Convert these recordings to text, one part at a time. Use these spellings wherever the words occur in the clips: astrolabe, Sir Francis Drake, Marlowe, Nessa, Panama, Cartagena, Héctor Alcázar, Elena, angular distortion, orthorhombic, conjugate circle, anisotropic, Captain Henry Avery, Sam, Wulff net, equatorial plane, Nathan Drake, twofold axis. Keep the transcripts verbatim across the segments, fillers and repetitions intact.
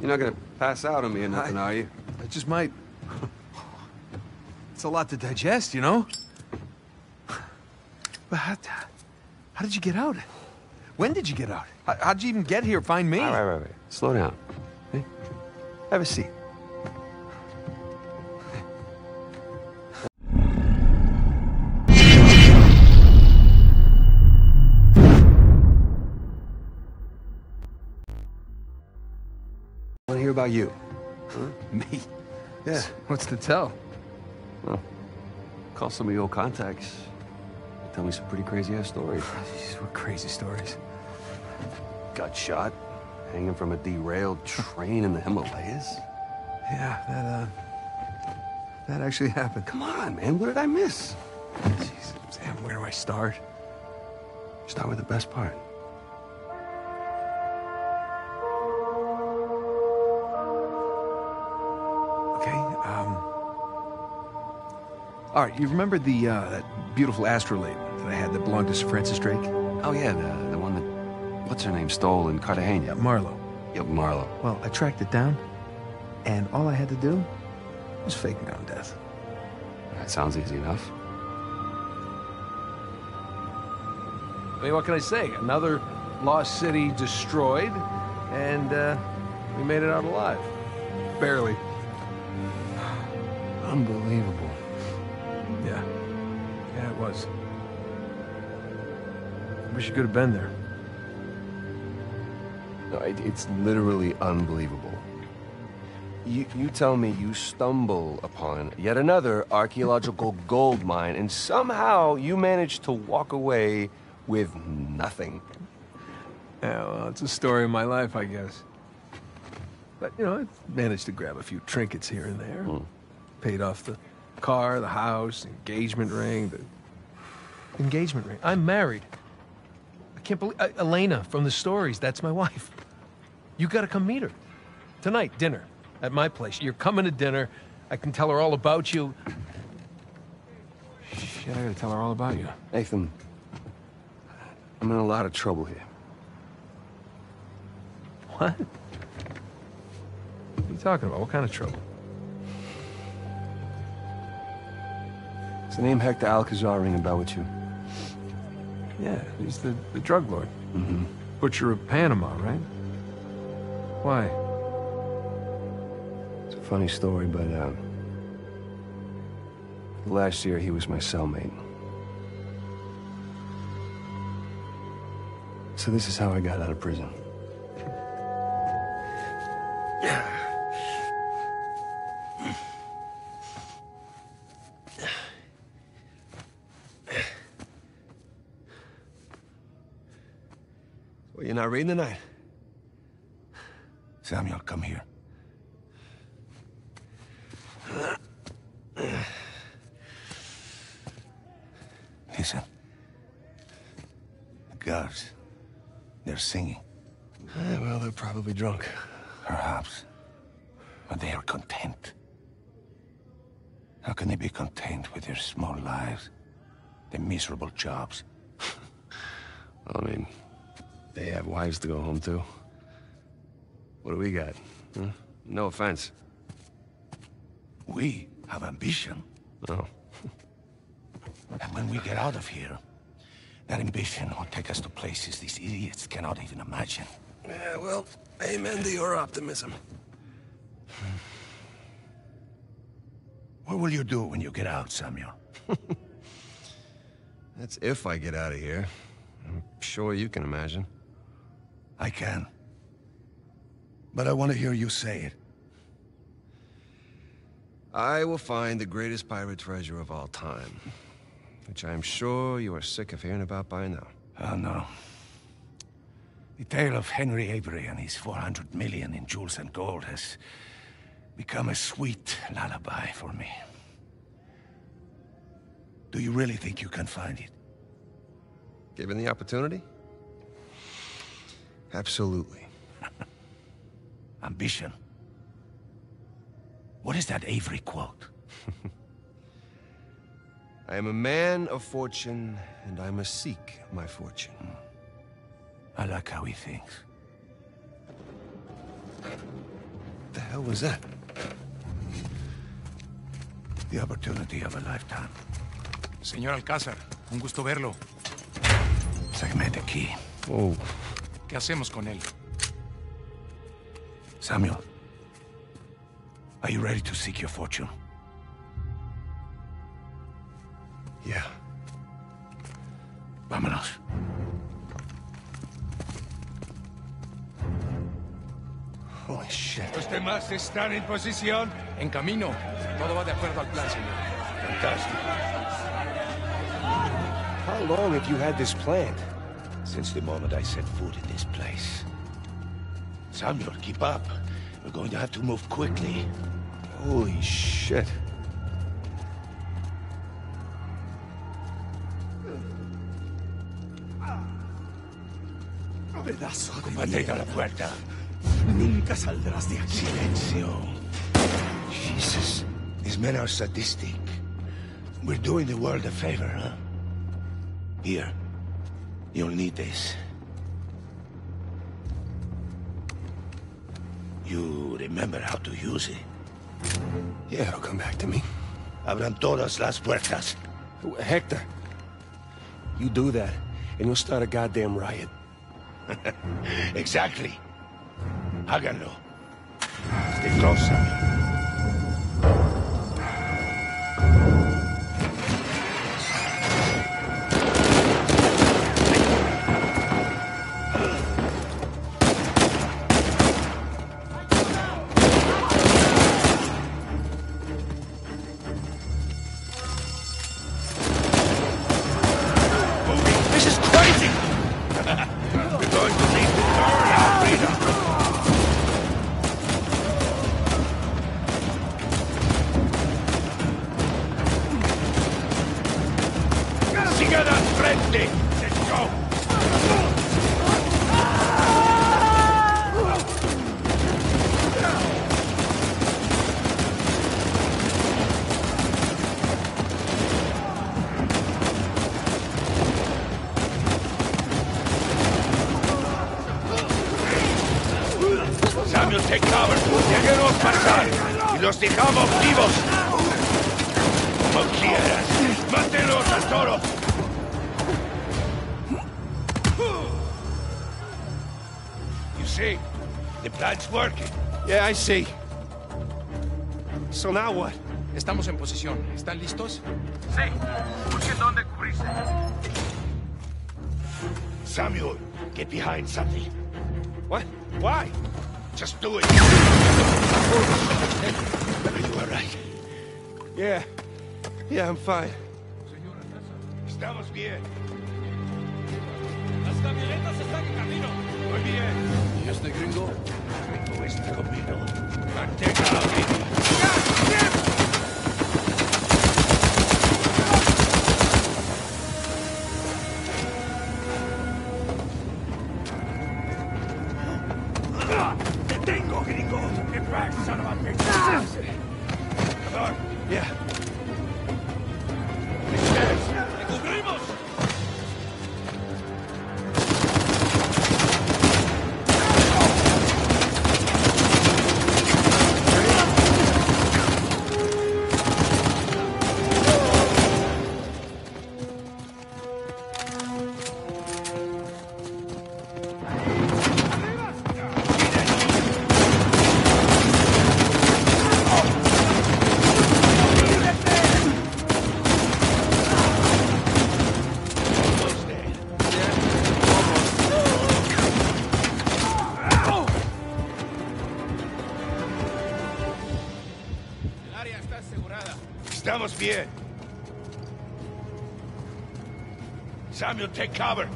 You're not gonna pass out on me or nothing, I, are you? I just might. It's a lot to digest, you know? But how, how did you get out? When did you get out? How, how'd you even get here? Find me? All right, right, right. Slow down. Hey, have a seat. I want to hear about you. Huh? Me? Yeah. What's to tell? Well, call some of your old contacts. They tell me some pretty crazy-ass stories. These were crazy stories. Got shot, hanging from a derailed train in the Himalayas. Yeah, that, uh... that actually happened. Come on, man. What did I miss? Jeez, Sam, where do I start? Start with the best part. All right, you remember the uh, that beautiful astrolabe that I had that belonged to Sir Francis Drake? Oh, yeah, the, the one that, what's her name, stole in Cartagena? Yeah, Marlowe. Yep, Marlowe. Well, I tracked it down, and all I had to do was fake my own death. That sounds easy enough. I mean, what can I say? Another lost city destroyed, and uh, we made it out alive. Barely. Unbelievable. Yeah. Yeah, it was. I wish you could have been there. No, it, it's literally unbelievable. You, you tell me you stumble upon yet another archaeological gold mine, and somehow you manage to walk away with nothing. Yeah, well, it's a story of my life, I guess. But, you know, I managed to grab a few trinkets here and there. Mm. Paid off the... car, the house, engagement ring, the... Engagement ring? I'm married. I can't believe... I, Elena from the stories, that's my wife. You gotta come meet her. Tonight, dinner. At my place. You're coming to dinner. I can tell her all about you. Shit, I gotta tell her all about you. Nathan, I'm in a lot of trouble here. What? What are you talking about? What kind of trouble? Does the name Héctor Alcázar ring a bell with you? Yeah, he's the, the drug lord. Mm-hmm. Butcher of Panama, right? Why? It's a funny story, but, uh... last year, he was my cellmate. So this is how I got out of prison. You're not reading tonight? Samuel, come here. Listen. The guards. They're singing. Eh, well, they're probably drunk. Perhaps. But they are content. How can they be content with their small lives? Their miserable jobs? I mean... they have wives to go home to. What do we got? Huh? No offense. We have ambition. No. And when we get out of here, that ambition will take us to places these idiots cannot even imagine. Yeah, well, amen to your optimism. What will you do when you get out, Samuel? That's if I get out of here. I'm sure you can imagine. I can. But I want to hear you say it. I will find the greatest pirate treasure of all time. Which I am sure you are sick of hearing about by now. Oh, no. The tale of Henry Avery and his four hundred million in jewels and gold has become a sweet lullaby for me. Do you really think you can find it? Given the opportunity? Absolutely. Ambition. What is that Avery quote? I am a man of fortune, and I must seek my fortune. I like how he thinks. What the hell was that? The opportunity of a lifetime. Señor Alcázar, un gusto verlo. Sáqueme de aquí. Oh. ¿Qué hacemos con él? Samuel, are you ready to seek your fortune? Yeah. Vámonos. Holy shit. Los demás están en posición. En camino. Todo va de acuerdo al plan, señor. Fantastic. How long have you had this planned? Since the moment I set foot in this place. Samuel, keep up. We're going to have to move quickly. Holy shit. Pedazo de mierda. A la puerta. Nunca saldrás de aquí. Silencio. Jesus. These men are sadistic. We're doing the world a favor, huh? Here. You'll need this. You remember how to use it? Yeah, it'll come back to me. Abran todas las puertas. Hector, you do that, and you'll start a goddamn riot. Exactly. Háganlo. Stay close, Sammy. ¡Dejamos vivos! ¡Como quieras! ¡Mátenos al toro! You see? The plan's working. Yeah, I see. So now what? Estamos en posición. ¿Están listos? Sí. Busquen dónde cubrirse. Samuel, get behind something. What? Why? Just do it. Are you all right? Yeah. Yeah, I'm fine. Señora Nessa. Estamos bien. Las camionetas están en camino. Muy bien. ¿Y este gringo? Tengo este camino. Mantenga la vida. Bien. Samuel, take cover.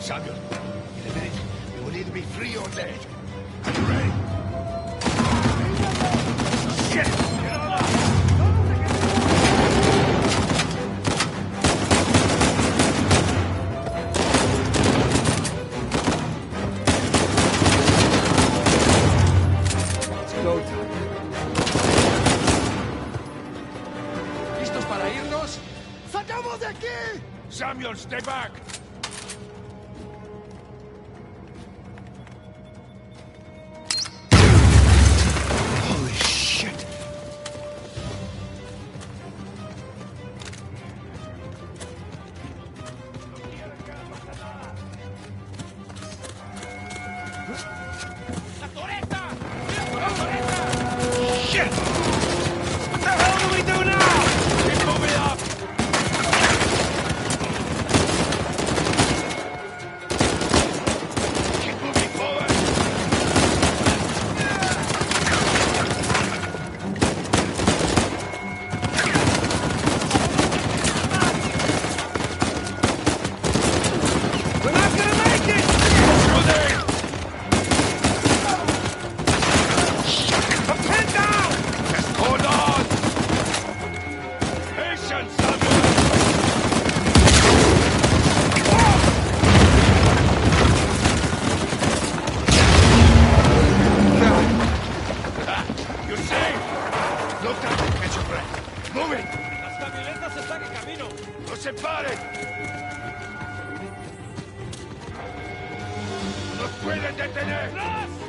Samuel, in a minute, we will either be free or dead. Are you ready? Shit! Get on up! Samuel, stay back! Shit! What the hell do we do now? Keep moving up! Keep moving forward! We're not gonna make it! Through there! ¡No pueden detener!